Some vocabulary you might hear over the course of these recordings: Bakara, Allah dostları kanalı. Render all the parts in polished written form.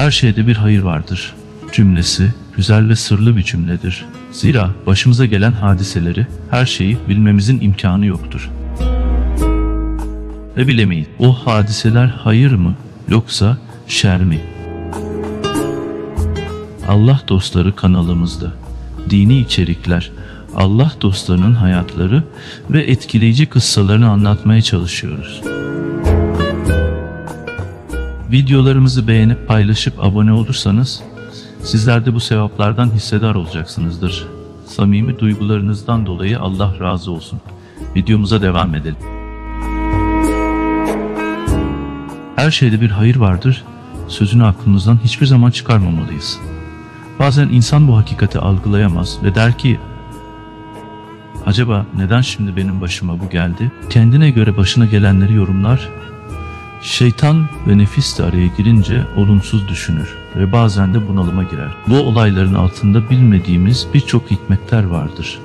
her şeyde bir hayır vardır cümlesi güzel ve sırlı bir cümledir. Zira başımıza gelen hadiseleri, her şeyi bilmemizin imkanı yoktur. Ve bilemeyin, o hadiseler hayır mı yoksa şer mi? Allah dostları kanalımızda dini içerikler, Allah dostlarının hayatları ve etkileyici kıssalarını anlatmaya çalışıyoruz. Videolarımızı beğenip paylaşıp abone olursanız sizler de bu sevaplardan hissedar olacaksınızdır. Samimi duygularınızdan dolayı Allah razı olsun. Videomuza devam edelim. Her şeyde bir hayır vardır sözünü aklımızdan hiçbir zaman çıkarmamalıyız. Bazen insan bu hakikati algılayamaz ve der ki, acaba neden şimdi benim başıma bu geldi? Kendine göre başına gelenleri yorumlar. Şeytan ve nefis de araya girince olumsuz düşünür ve bazen de bunalıma girer. Bu olayların altında bilmediğimiz birçok hikmetler vardır.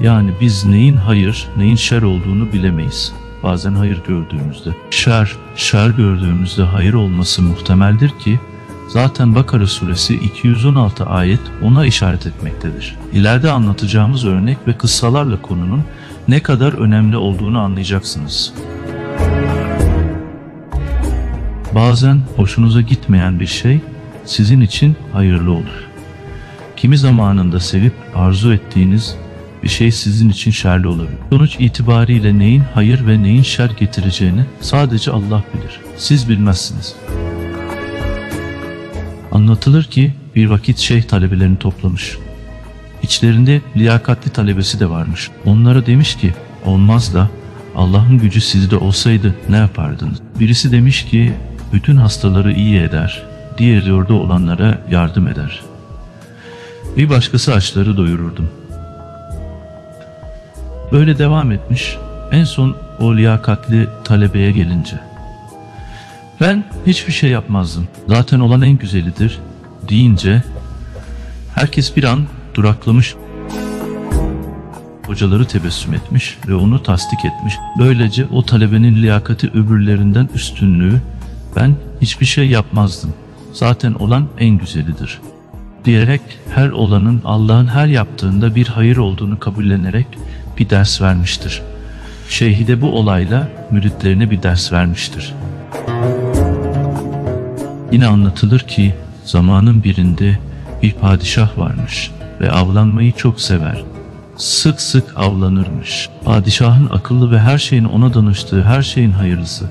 Yani biz neyin hayır, neyin şer olduğunu bilemeyiz. Bazen hayır gördüğümüzde, şer gördüğümüzde hayır olması muhtemeldir ki zaten Bakara suresi 216 ayet ona işaret etmektedir. İleride anlatacağımız örnek ve kıssalarla konunun ne kadar önemli olduğunu anlayacaksınız. Bazen hoşunuza gitmeyen bir şey sizin için hayırlı olur. Kimi zamanında sevip arzu ettiğiniz bir şey sizin için şerli olabilir. Sonuç itibariyle neyin hayır ve neyin şer getireceğini sadece Allah bilir. Siz bilmezsiniz. Anlatılır ki bir vakit şeyh talebelerini toplamış. İçlerinde liyakatli talebesi de varmış. Onlara demiş ki, olmaz da Allah'ın gücü sizde olsaydı ne yapardınız? Birisi demiş ki, bütün hastaları iyi eder, diğeri orada olanlara yardım eder. Bir başkası açları doyururdum. Böyle devam etmiş. En son o liyakatli talebeye gelince, ben hiçbir şey yapmazdım, zaten olan en güzelidir deyince herkes bir an duraklamış. Hocaları tebessüm etmiş ve onu tasdik etmiş. Böylece o talebenin liyakati öbürlerinden üstünlüğü, ben hiçbir şey yapmazdım, zaten olan en güzelidir diyerek her olanın Allah'ın her yaptığında bir hayır olduğunu kabullenerek bir ders vermiştir. Şeyhi de bu olayla müritlerine bir ders vermiştir. Yine anlatılır ki zamanın birinde bir padişah varmış ve avlanmayı çok sever. Sık sık avlanırmış. Padişahın akıllı ve her şeyin ona danıştığı, her şeyin hayırlısı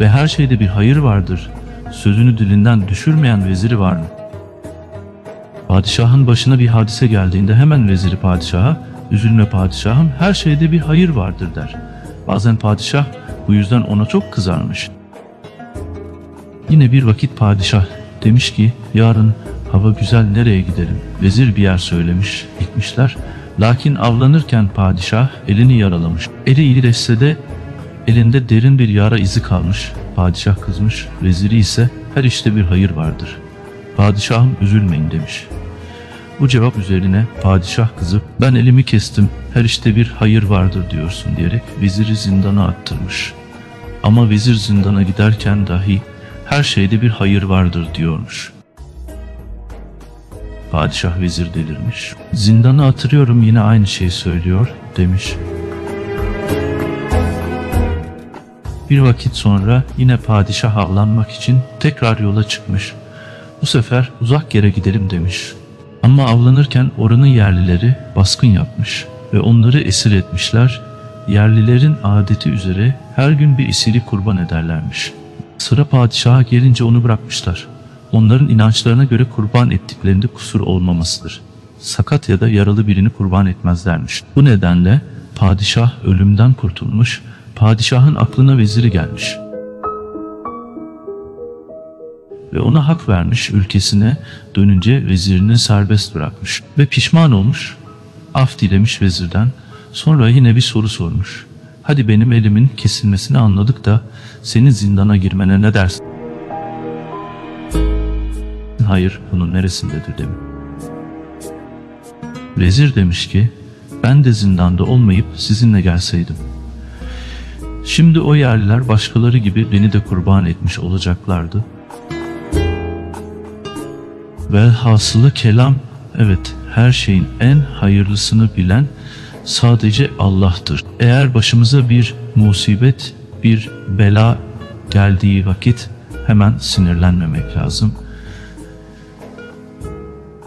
ve her şeyde bir hayır vardır sözünü dilinden düşürmeyen veziri var mı? Padişahın başına bir hadise geldiğinde hemen veziri padişaha, üzülme padişahım, her şeyde bir hayır vardır der. Bazen padişah bu yüzden ona çok kızarmış. Yine bir vakit padişah demiş ki, yarın hava güzel, nereye gidelim? Vezir bir yer söylemiş, gitmişler. Lakin avlanırken padişah elini yaralamış. Eli iyileşse de elinde derin bir yara izi kalmış. Padişah kızmış, veziri ise her işte bir hayır vardır. Padişahım üzülmeyin demiş. Bu cevap üzerine padişah kızıp, ben elimi kestim, her işte bir hayır vardır diyorsun diyerek veziri zindana attırmış. Ama vezir zindana giderken dahi her şeyde bir hayır vardır diyormuş. Padişah vezir delirmiş. Zindana atırıyorum, yine aynı şeyi söylüyor demiş. Bir vakit sonra yine padişah avlanmak için tekrar yola çıkmış. Bu sefer uzak yere gidelim demiş. Ama avlanırken oranın yerlileri baskın yapmış ve onları esir etmişler. Yerlilerin adeti üzere her gün bir esiri kurban ederlermiş. Sıra padişaha gelince onu bırakmışlar. Onların inançlarına göre kurban ettiklerinde kusur olmamasıdır. Sakat ya da yaralı birini kurban etmezlermiş. Bu nedenle padişah ölümden kurtulmuş, padişahın aklına veziri gelmiş. Ve ona hak vermiş, ülkesine dönünce vezirini serbest bırakmış. Ve pişman olmuş, af dilemiş vezirden. Sonra yine bir soru sormuş. Hadi benim elimin kesilmesini anladık da senin zindana girmene ne dersin? Hayır bunun neresindedir demiş. Vezir demiş ki, ben de zindanda olmayıp sizinle gelseydim. Şimdi o yerliler başkaları gibi beni de kurban etmiş olacaklardı. Velhasılı kelam, evet, her şeyin en hayırlısını bilen sadece Allah'tır. Eğer başımıza bir musibet, bir bela geldiği vakit hemen sinirlenmemek lazım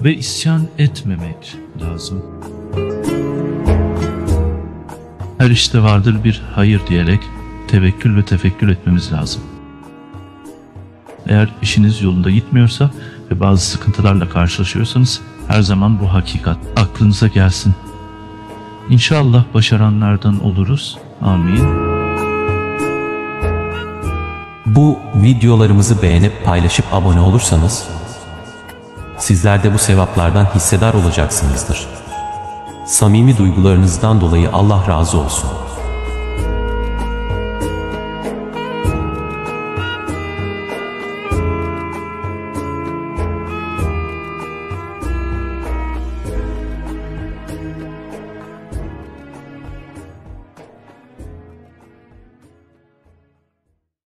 ve isyan etmemek lazım. Her işte vardır bir hayır diyerek tevekkül ve tefekkür etmemiz lazım. Eğer işiniz yolunda gitmiyorsa ve bazı sıkıntılarla karşılaşıyorsanız her zaman bu hakikat aklınıza gelsin. İnşallah başaranlardan oluruz. Amin. Bu videolarımızı beğenip paylaşıp abone olursanız sizler de bu sevaplardan hissedar olacaksınızdır. Samimi duygularınızdan dolayı Allah razı olsun.